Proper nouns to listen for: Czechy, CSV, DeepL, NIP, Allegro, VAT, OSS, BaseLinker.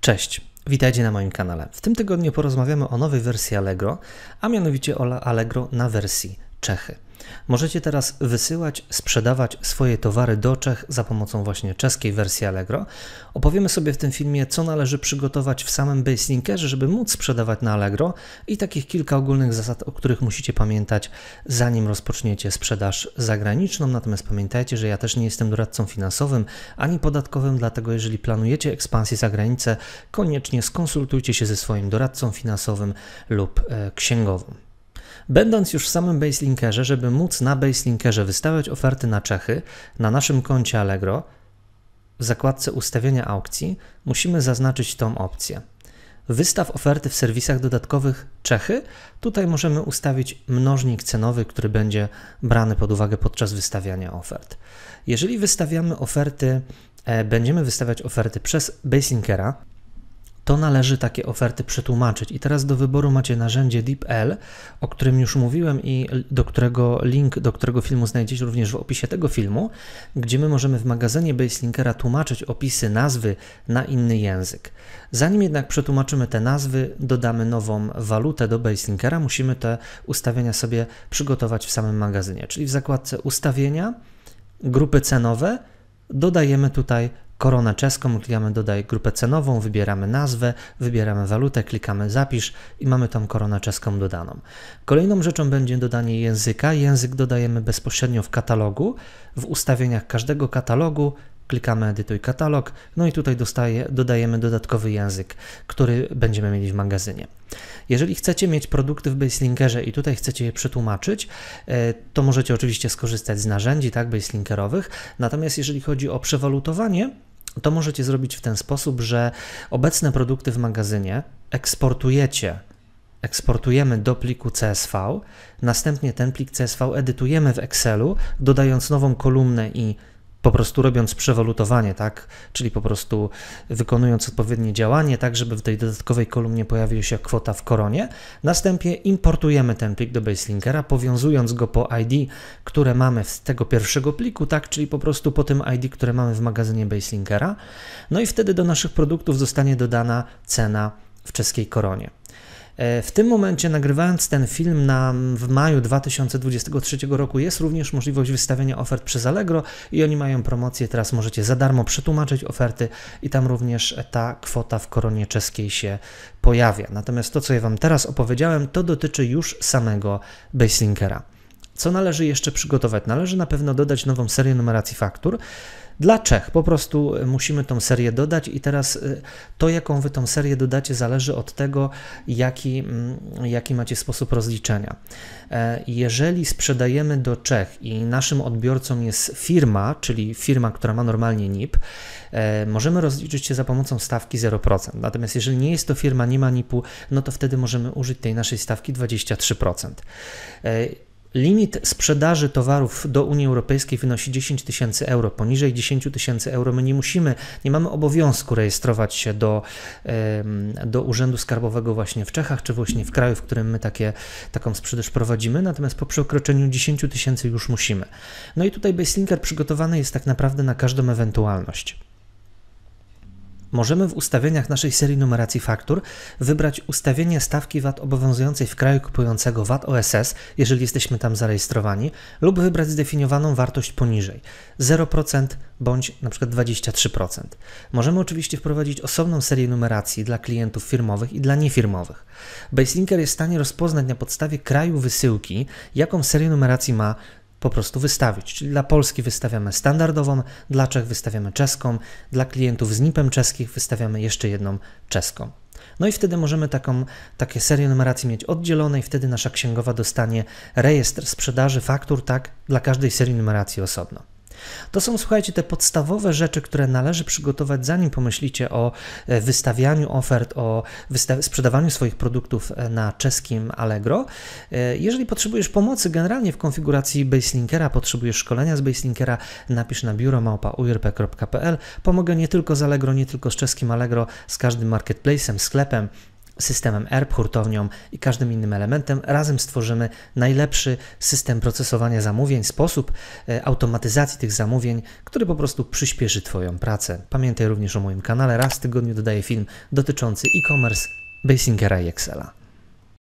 Cześć, witajcie na moim kanale. W tym tygodniu porozmawiamy o nowej wersji Allegro, a mianowicie o Allegro na wersji Czechy. Możecie teraz wysyłać, sprzedawać swoje towary do Czech za pomocą właśnie czeskiej wersji Allegro. Opowiemy sobie w tym filmie, co należy przygotować w samym BaseLinkerze, żeby móc sprzedawać na Allegro i takich kilka ogólnych zasad, o których musicie pamiętać, zanim rozpoczniecie sprzedaż zagraniczną. Natomiast pamiętajcie, że ja też nie jestem doradcą finansowym ani podatkowym, dlatego jeżeli planujecie ekspansję za granicę, koniecznie skonsultujcie się ze swoim doradcą finansowym lub księgowym. Będąc już w samym BaseLinkerze, żeby móc na BaseLinkerze wystawiać oferty na Czechy, na naszym koncie Allegro, w zakładce ustawienia aukcji, musimy zaznaczyć tą opcję. Wystaw oferty w serwisach dodatkowych Czechy. Tutaj możemy ustawić mnożnik cenowy, który będzie brany pod uwagę podczas wystawiania ofert. Jeżeli wystawiamy oferty, będziemy wystawiać oferty przez BaseLinkera, to należy takie oferty przetłumaczyć. I teraz do wyboru macie narzędzie DeepL, o którym już mówiłem i do którego filmu znajdziecie również w opisie tego filmu, gdzie my możemy w magazynie BaseLinkera tłumaczyć opisy, nazwy na inny język. Zanim jednak przetłumaczymy te nazwy, dodamy nową walutę do BaseLinkera, musimy te ustawienia sobie przygotować w samym magazynie. Czyli w zakładce ustawienia, grupy cenowe, dodajemy tutaj koronę czeską, klikamy dodaj grupę cenową, wybieramy nazwę, wybieramy walutę, klikamy zapisz i mamy tam koronę czeską dodaną. Kolejną rzeczą będzie dodanie języka. Język dodajemy bezpośrednio w katalogu. W ustawieniach każdego katalogu klikamy edytuj katalog, no i tutaj dodajemy dodatkowy język, który będziemy mieli w magazynie. Jeżeli chcecie mieć produkty w BaseLinkerze i tutaj chcecie je przetłumaczyć, to możecie oczywiście skorzystać z narzędzi BaseLinkerowych, natomiast jeżeli chodzi o przewalutowanie, to możecie zrobić w ten sposób, że obecne produkty w magazynie eksportujemy do pliku CSV, następnie ten plik CSV edytujemy w Excelu, dodając nową kolumnę i po prostu robiąc przewalutowanie, tak? Czyli po prostu wykonując odpowiednie działanie, tak żeby w tej dodatkowej kolumnie pojawiła się kwota w koronie. Następnie importujemy ten plik do BaseLinkera, powiązując go po ID, które mamy z tego pierwszego pliku, tak? Czyli po prostu po tym ID, które mamy w magazynie BaseLinkera. No i wtedy do naszych produktów zostanie dodana cena w czeskiej koronie. W tym momencie, nagrywając ten film w maju 2023 roku, jest również możliwość wystawienia ofert przez Allegro i oni mają promocję. Teraz możecie za darmo przetłumaczyć oferty i tam również ta kwota w koronie czeskiej się pojawia. Natomiast to, co ja Wam teraz opowiedziałem, to dotyczy już samego BaseLinkera. Co należy jeszcze przygotować? Należy na pewno dodać nową serię numeracji faktur. Dla Czech po prostu musimy tą serię dodać i teraz to, jaką Wy tą serię dodacie, zależy od tego, jaki macie sposób rozliczenia. Jeżeli sprzedajemy do Czech i naszym odbiorcą jest firma, czyli firma, która ma normalnie NIP, możemy rozliczyć się za pomocą stawki 0%. Natomiast jeżeli nie jest to firma, nie ma NIP-u, no to wtedy możemy użyć tej naszej stawki 23%. Limit sprzedaży towarów do Unii Europejskiej wynosi 10 tysięcy euro. Poniżej 10 tysięcy euro my nie mamy obowiązku rejestrować się do Urzędu Skarbowego właśnie w Czechach, czy właśnie w kraju, w którym my taką sprzedaż prowadzimy, natomiast po przekroczeniu 10 tysięcy już musimy. No i tutaj BaseLinker przygotowany jest tak naprawdę na każdą ewentualność. Możemy w ustawieniach naszej serii numeracji faktur wybrać ustawienie stawki VAT obowiązującej w kraju kupującego VAT OSS, jeżeli jesteśmy tam zarejestrowani, lub wybrać zdefiniowaną wartość poniżej 0% bądź np. 23%. Możemy oczywiście wprowadzić osobną serię numeracji dla klientów firmowych i dla niefirmowych. BaseLinker jest w stanie rozpoznać na podstawie kraju wysyłki, jaką serię numeracji ma po prostu wystawić. Czyli dla Polski wystawiamy standardową, dla Czech wystawiamy czeską, dla klientów z NIP-em czeskich wystawiamy jeszcze jedną czeską. No i wtedy możemy takie serię numeracji mieć oddzielone i wtedy nasza księgowa dostanie rejestr sprzedaży faktur, tak, dla każdej serii numeracji osobno. To są, słuchajcie, te podstawowe rzeczy, które należy przygotować, zanim pomyślicie o wystawianiu ofert, o sprzedawaniu swoich produktów na czeskim Allegro. Jeżeli potrzebujesz pomocy generalnie w konfiguracji BaseLinkera, potrzebujesz szkolenia z BaseLinkera, napisz na biuro@urp.pl. Pomogę nie tylko z Allegro, nie tylko z czeskim Allegro, z każdym marketplace'em, sklepem, systemem ERP, hurtownią i każdym innym elementem. Razem stworzymy najlepszy system procesowania zamówień, sposób automatyzacji tych zamówień, który po prostu przyspieszy Twoją pracę. Pamiętaj również o moim kanale. Raz w tygodniu dodaję film dotyczący e-commerce, BaseLinkera i Excela.